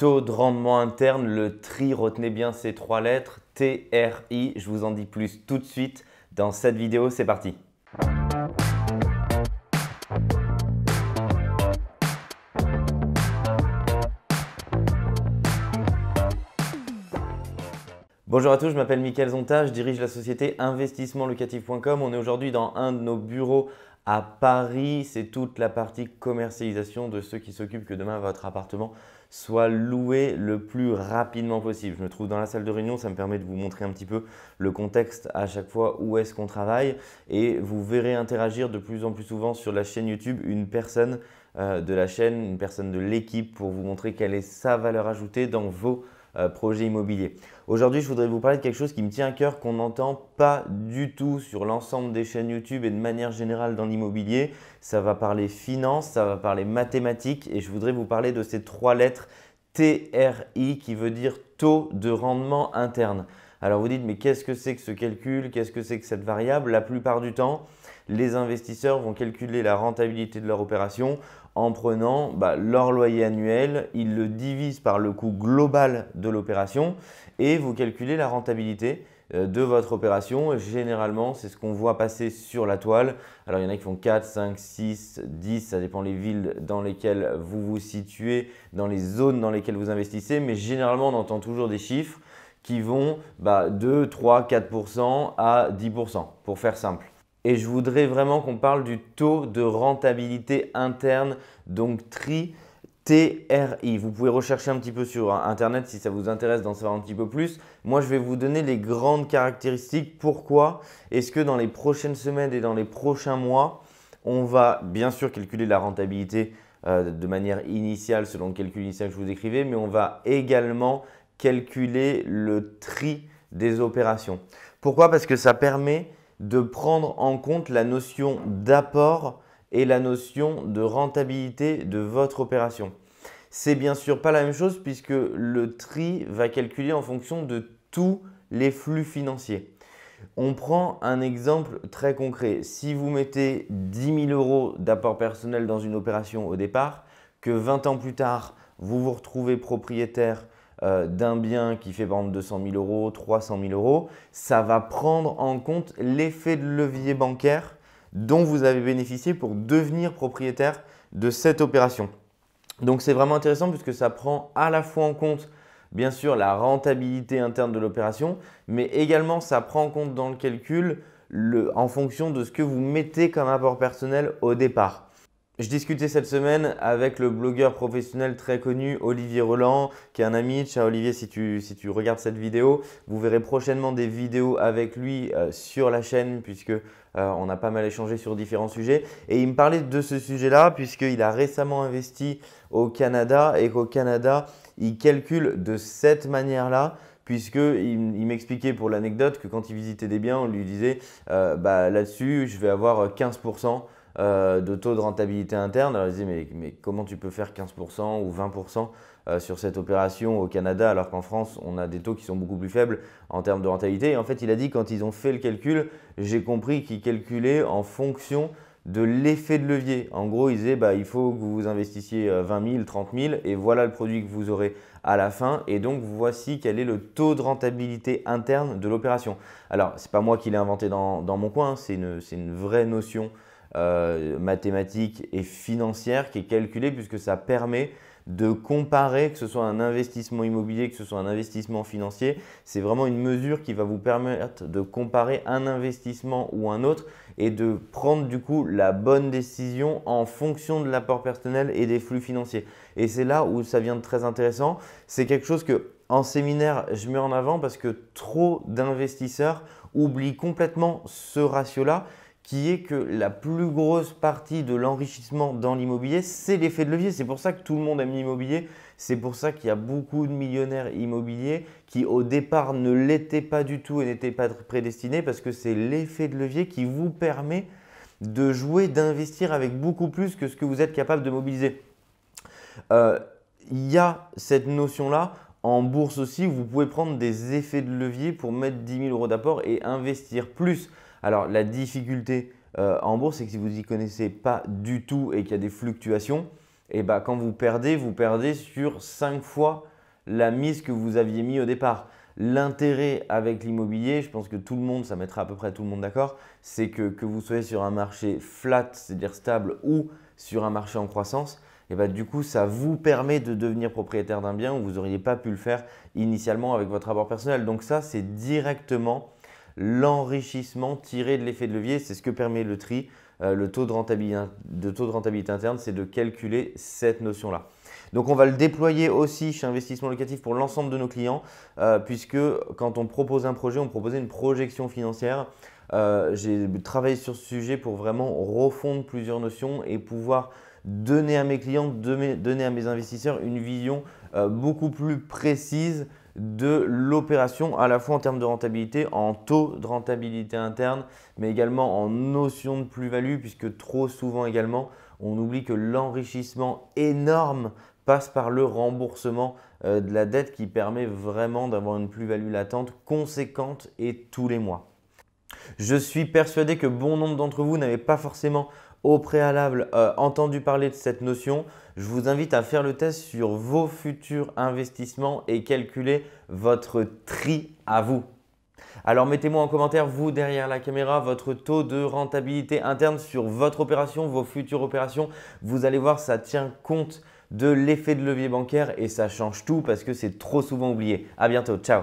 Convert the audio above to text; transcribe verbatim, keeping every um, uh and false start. Taux de rendement interne, le T R I, retenez bien ces trois lettres, T R I. Je vous en dis plus tout de suite dans cette vidéo, c'est parti. Bonjour à tous, je m'appelle Mickaël Zonta, je dirige la société investissement locatif point com. On est aujourd'hui dans un de nos bureaux à Paris. C'est toute la partie commercialisation de ceux qui s'occupent que demain votre appartement soit loué le plus rapidement possible. Je me trouve dans la salle de réunion, ça me permet de vous montrer un petit peu le contexte à chaque fois où est-ce qu'on travaille, et vous verrez interagir de plus en plus souvent sur la chaîne YouTube une personne euh, de la chaîne, une personne de l'équipe pour vous montrer quelle est sa valeur ajoutée dans vos euh, projets immobiliers. Aujourd'hui, je voudrais vous parler de quelque chose qui me tient à cœur, qu'on n'entend pas du tout sur l'ensemble des chaînes YouTube et de manière générale dans l'immobilier. Ça va parler finance, ça va parler mathématiques, et je voudrais vous parler de ces trois lettres T R I qui veut dire taux de rendement interne. Alors vous dites, mais qu'est-ce que c'est que ce calcul? Qu'est-ce que c'est que cette variable? La plupart du temps, les investisseurs vont calculer la rentabilité de leur opération en prenant bah, leur loyer annuel, ils le divisent par le coût global de l'opération et vous calculez la rentabilité de votre opération. Généralement, c'est ce qu'on voit passer sur la toile. Alors, il y en a qui font quatre, cinq, six, dix, ça dépend les villes dans lesquelles vous vous situez, dans les zones dans lesquelles vous investissez, mais généralement, on entend toujours des chiffres qui vont bah, de trois, quatre pour cent à dix pour cent, pour faire simple. Et je voudrais vraiment qu'on parle du taux de rentabilité interne, donc T R I. T R I. Vous pouvez rechercher un petit peu sur Internet si ça vous intéresse d'en savoir un petit peu plus. Moi, je vais vous donner les grandes caractéristiques. Pourquoi est-ce que dans les prochaines semaines et dans les prochains mois, on va bien sûr calculer la rentabilité euh, de manière initiale selon le calcul initial que je vous décrivais, mais on va également calculer le T R I des opérations. Pourquoi? Parce que ça permet de prendre en compte la notion d'apport et la notion de rentabilité de votre opération. C'est bien sûr pas la même chose puisque le T R I va calculer en fonction de tous les flux financiers. On prend un exemple très concret. Si vous mettez dix mille euros d'apport personnel dans une opération au départ, que vingt ans plus tard, vous vous retrouvez propriétaire euh, d'un bien qui fait par exemple deux cent mille euros, trois cent mille euros, ça va prendre en compte l'effet de levier bancaire dont vous avez bénéficié pour devenir propriétaire de cette opération. Donc, c'est vraiment intéressant puisque ça prend à la fois en compte, bien sûr, la rentabilité interne de l'opération, mais également, ça prend en compte dans le calcul le, en fonction de ce que vous mettez comme apport personnel au départ. Je discutais cette semaine avec le blogueur professionnel très connu Olivier Roland, qui est un ami. Ciao Olivier, si tu, si tu regardes cette vidéo, vous verrez prochainement des vidéos avec lui euh, sur la chaîne puisque euh, on a pas mal échangé sur différents sujets. Et il me parlait de ce sujet-là puisqu'il a récemment investi au Canada et qu'au Canada, il calcule de cette manière-là. Puisqu'il m'expliquait pour l'anecdote que quand il visitait des biens, on lui disait euh, bah, « là-dessus, je vais avoir quinze pour cent ». Euh, de taux de rentabilité interne. Alors, je disais, mais, mais comment tu peux faire quinze pour cent ou vingt pour cent euh, sur cette opération au Canada alors qu'en France, on a des taux qui sont beaucoup plus faibles en termes de rentabilité. Et en fait, il a dit, quand ils ont fait le calcul, j'ai compris qu'ils calculaient en fonction de l'effet de levier. En gros, ils disaient, bah, il faut que vous investissiez vingt mille, trente mille et voilà le produit que vous aurez à la fin. Et donc, voici quel est le taux de rentabilité interne de l'opération. Alors, ce n'est pas moi qui l'ai inventé dans, dans mon coin, c'est une, c'est une vraie notion Euh, mathématiques et financières qui est calculée puisque ça permet de comparer, que ce soit un investissement immobilier, que ce soit un investissement financier. C'est vraiment une mesure qui va vous permettre de comparer un investissement ou un autre et de prendre du coup la bonne décision en fonction de l'apport personnel et des flux financiers. Et c'est là où ça vient de très intéressant. C'est quelque chose que en séminaire, je mets en avant parce que trop d'investisseurs oublient complètement ce ratio-là, qui est que la plus grosse partie de l'enrichissement dans l'immobilier, c'est l'effet de levier. C'est pour ça que tout le monde aime l'immobilier. C'est pour ça qu'il y a beaucoup de millionnaires immobiliers qui, au départ, ne l'étaient pas du tout et n'étaient pas prédestinés parce que c'est l'effet de levier qui vous permet de jouer, d'investir avec beaucoup plus que ce que vous êtes capable de mobiliser. Euh, il y a cette notion-là. En bourse aussi, vous pouvez prendre des effets de levier pour mettre dix mille euros d'apport et investir plus. Alors, la difficulté euh, en bourse, c'est que si vous n'y connaissez pas du tout et qu'il y a des fluctuations, et bah, quand vous perdez, vous perdez sur cinq fois la mise que vous aviez mis au départ. L'intérêt avec l'immobilier, je pense que tout le monde, ça mettra à peu près tout le monde d'accord, c'est que, que vous soyez sur un marché flat, c'est-à-dire stable, ou sur un marché en croissance, et bah, du coup, ça vous permet de devenir propriétaire d'un bien où vous n'auriez pas pu le faire initialement avec votre apport personnel. Donc ça, c'est directement l'enrichissement tiré de l'effet de levier. C'est ce que permet le T R I. Euh, le taux de rentabilité, de taux de rentabilité interne, c'est de calculer cette notion-là. Donc, on va le déployer aussi chez Investissement Locatif pour l'ensemble de nos clients euh, puisque quand on propose un projet, on proposait une projection financière. Euh, j'ai travaillé sur ce sujet pour vraiment refondre plusieurs notions et pouvoir donner à mes clients, donner à mes investisseurs une vision euh, beaucoup plus précise de l'opération, à la fois en termes de rentabilité, en taux de rentabilité interne, mais également en notion de plus-value puisque trop souvent également, on oublie que l'enrichissement énorme passe par le remboursement euh, de la dette qui permet vraiment d'avoir une plus-value latente conséquente et tous les mois. Je suis persuadé que bon nombre d'entre vous n'avez pas forcément au préalable euh, entendu parler de cette notion. Je vous invite à faire le test sur vos futurs investissements et calculer votre T R I à vous. Alors, mettez-moi en commentaire, vous, derrière la caméra, votre taux de rentabilité interne sur votre opération, vos futures opérations. Vous allez voir, ça tient compte de l'effet de levier bancaire et ça change tout parce que c'est trop souvent oublié. À bientôt, ciao!